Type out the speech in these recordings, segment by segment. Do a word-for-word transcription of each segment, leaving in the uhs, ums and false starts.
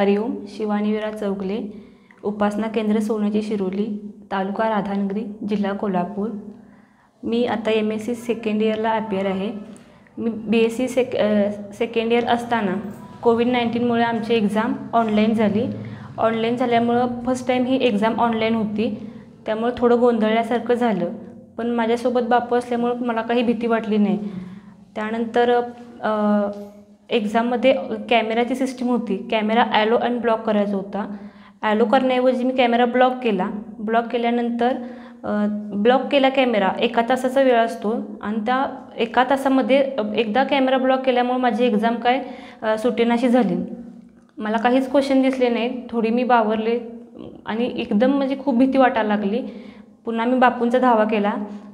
हरिओम शिवानीवीरा चौगुले, उपासना केंद्र सोन्याची शिरोली, तालुका राधानगरी, जिल्हा कोल्हापूर। मी आता एम एस सी सेकंड इयरला अपेअर आहे। मी बी एस सी सेक सेकंड इयर असताना कोविड नाईन्टीनमुळे आमची एक्झाम ऑनलाईन झाली। ऑनलाईन झाल्यामुळं फर्स्ट टाईम ही एक्झाम ऑनलाईन होती, त्यामुळे थोडं गोंधळल्यासारखं झालं। पण माझ्यासोबत बापू असल्यामुळं मला काही भीती वाटली नाही। त्यानंतर एक्झाममध्ये कॅमेराची सिस्टीम होती, कॅमेरा ॲलो अँड ब्लॉक करायचा होता। ॲलो करण्याऐवजी मी कॅमेरा ब्लॉक केला। ब्लॉक केल्यानंतर ब्लॉक केला कॅमेरा, एका तासाचा वेळ असतो आणि त्या एका तासामध्ये एकदा कॅमेरा ब्लॉक केल्यामुळे माझी एक्झाम काय सुटेनाशी झाली। मला काहीच क्वेश्चन दिसले नाही, थोडी मी बावरले आणि एकदम म्हणजे खूप भीती वाटायला लागली। पुन्हा मी बापूंचा धावा केला।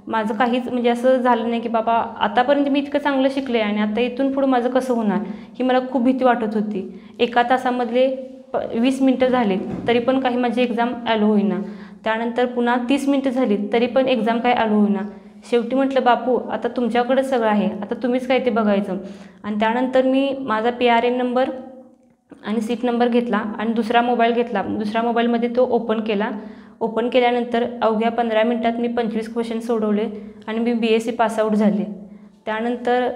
माझं काहीच म्हणजे असं झालं नाही की बाबा आतापर्यंत मी इतकं चांगलं शिकले आणि आता इथून पुढं माझं कसं होणार, ही मला खूप भीती वाटत होती। एका तासामधले प वीस मिनटं झाले तरी पण काही माझी एक्झाम ॲलो होईना। त्यानंतर पुन्हा तीस मिनटं झाली तरी पण एक्झाम काय ॲलो होईना। शेवटी म्हटलं बापू आता तुमच्याकडेच सगळं आहे, आता तुम्हीच काय ते बघायचं। आणि त्यानंतर मी माझा पी आर एन नंबर आणि सीट नंबर घेतला आणि दुसरा मोबाईल घेतला। दुसऱ्या मोबाईलमध्ये तो ओपन केला। ओपन केल्यानंतर अवघ्या पंधरा मिनटात मी पंचवीस क्वेश्चन सोडवले आणि मी बी एस सी पासआउट झाले। त्यानंतर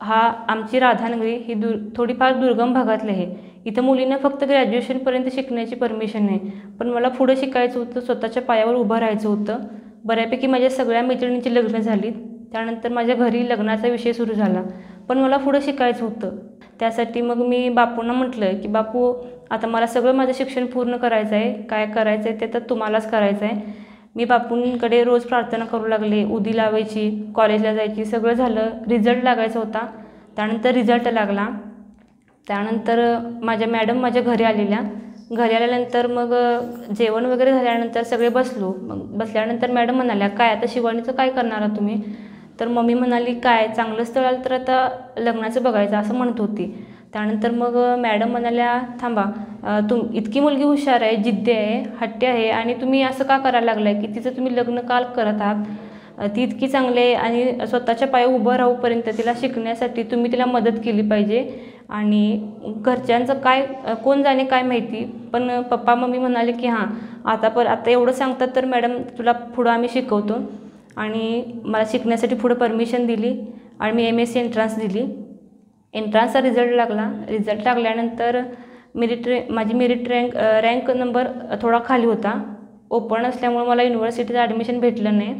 हा आमची राधानगरी ही दुर थोडीफार दुर्गम भागातले आहे। इथं मुलींना फक्त ग्रॅज्युएशनपर्यंत शिकण्याची परमिशन आहे, पण मला पुढं शिकायचं होतं, स्वतःच्या पायावर उभं राहायचं होतं। बऱ्यापैकी माझ्या सगळ्या मैत्रिणींची लग्न झाली, त्यानंतर माझ्या घरी लग्नाचा विषय सुरू झाला, पण मला पुढं शिकायचं होतं। त्यासाठी मग मी बापूंना म्हटलं की बापू आता मला सगळं माझं शिक्षण पूर्ण करायचं आहे, काय करायचं आहे ते तर तुम्हालाच करायचं आहे। मी बापूंकडे रोज प्रार्थना करू लागले, उदी लावायची, कॉलेजला जायची, सगळं झालं। रिझल्ट लागायचा होता, त्यानंतर रिझल्ट लागला। त्यानंतर माझ्या मॅडम माझ्या घरी आलेल्या। घरी आल्यानंतर मग जेवण वगैरे झाल्यानंतर सगळे बसलो। मग बसल्यानंतर मॅडम म्हणाल्या काय आता शिवानीचं काय करणार आहात तुम्ही, तर मम्मी म्हणाली काय चांगलं स्थळ आलं तर आता लग्नाचं बघायचं असं म्हणत होती। त्यानंतर मग मॅडम म्हणाल्या थांबा, तुम इतकी मुलगी हुशार आहे, जिद्दी आहे, हट्टी आहे आणि तुम्ही असं का करायला लागलाय की तिचं तुम्ही लग्न का करत आहात? ती इतकी चांगली आहे आणि स्वतःच्या पायावर उभं राहूपर्यंत तिला शिकण्यासाठी तुम्ही तिला मदत केली पाहिजे। आणि घरच्यांचं काय कोण जाणे काय माहिती, पण पप्पा मम्मी म्हणाले की हां आता पर आता एवढं सांगतात तर मॅडम तुला पुढं आम्ही शिकवतो। आणि मला शिकण्यासाठी पुढं परमिशन दिली आणि मी एम एस सी एंट्रान्स दिली। एंट्रान्सचा रिझल्ट लागला। रिझल्ट लागल्यानंतर मेरिट रँ माझी मेरिट रँक रँक नंबर थोडा खाली होता, ओपन असल्यामुळे मला युनिव्हर्सिटीत ॲडमिशन भेटलं नाही।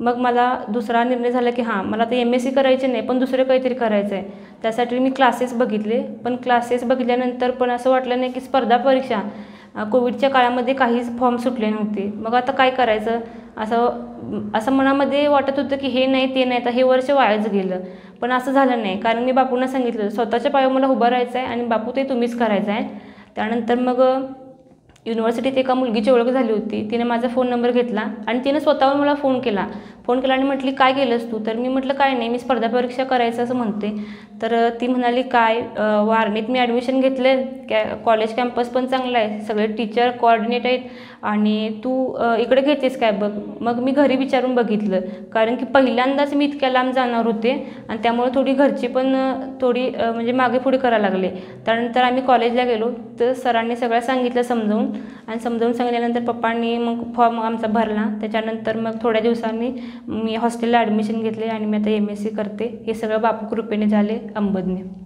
मग मला दुसरा निर्णय झाला की हां मला तर एम एस सी करायचे नाही, पण दुसरं काहीतरी करायचं आहे। त्यासाठी मी क्लासेस बघितले, पण क्लासेस बघितल्यानंतर पण असं वाटलं नाही की स्पर्धा परीक्षा कोविडच्या काळामध्ये काहीच फॉर्म सुटले नव्हते। मग आता काय करायचं असं असं मनामध्ये वाटत होतं की हे नाही ते नाही, तर हे वर्ष वायाच गेलं। पण असं झालं नाही, कारण मी बापूंना सांगितलं स्वतःच्या पायावर मला उभं राहायचं आहे आणि बापू ते तुम्हीच करायचं आहे। त्यानंतर मग युनिव्हर्सिटीत एका मुलगीची ओळख झाली होती, तिने माझा फोन नंबर घेतला आणि तिने स्वतःहून मला फोन केला फोन केला आणि म्हटली काय केलंस तू? तर मी म्हटलं काय नाही, मी स्पर्धा परीक्षा करायचं असं म्हणते। तर ती म्हणाली काय वारणीत मी ॲडमिशन घेतलं आहे, कॅ कॉलेज कॅम्पस पण चांगला आहे, सगळे टीचर कोऑर्डिनेट आहेत आणि तू इकडे घेतेस काय बघ। मग मी घरी विचारून बघितलं, कारण की पहिल्यांदाच मी इतक्या लांब जाणार होते आणि त्यामुळे थोडी घरची पण थोडी म्हणजे मागे पुढे करायला लागले। त्यानंतर आम्ही कॉलेजला गेलो तर सरांनी सगळं सांगितलं समजावून, आणि समजावून सांगितल्यानंतर पप्पांनी मग फॉर्म आमचा भरला। त्याच्यानंतर मग थोड्या दिवसांनी मी हॉस्टेलला ॲडमिशन घेतले आणि मी आता एम एस सी करते। हे सगळं बापू कृपेने झाले, अंबदने।